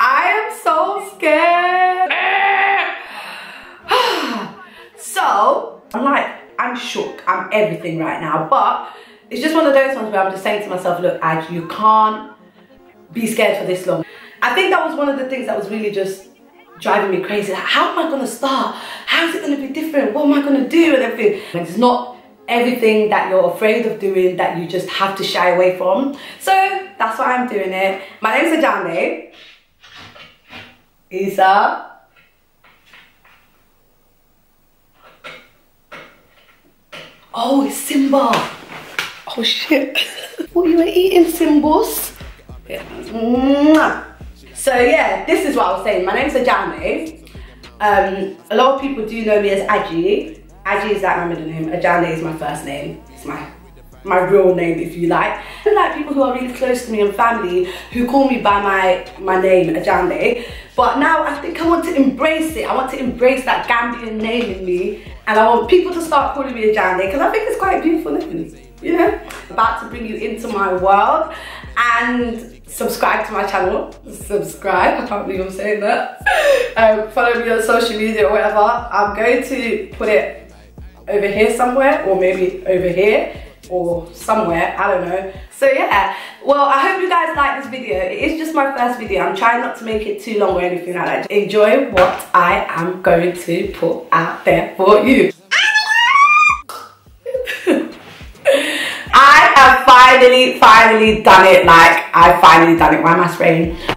I am so scared. So, I'm shook. I'm everything right now. But it's just one of those ones where I'm just saying to myself, look, Aj, you can't be scared for this long. I think that was one of the things that was really just driving me crazy. Like, how am I going to start? How is it going to be different? What am I going to do? And everything. And it's not everything that you're afraid of doing that you just have to shy away from. So that's why I'm doing it. My name is Ajande. Isa. Oh, it's Simba. Oh shit. What you were eating, Simbos? Yeah. So yeah, this is what I was saying. My name's Ajame. A lot of people do know me as Aji. Aji is like my middle name. Ajande is my first name. It's my real name, if you like. I like people who are really close to me and family who call me by my name, Ajande. But now I think I want to embrace it. I want to embrace that Gambian name in me. And I want people to start calling me Ajande because I think it's quite a beautiful name. You know? About to bring you into my world. And subscribe to my channel. Subscribe. I can't believe I'm saying that. Follow me on social media or whatever. I'm going to put it over here somewhere, or maybe over here, or somewhere, I don't know. So yeah, well, I hope you guys like this video. It is just my first video. I'm trying not to make it too long or anything like that. Enjoy what I am going to put out there for you. I have finally done it. Like, I've finally done it. Why am I spraying?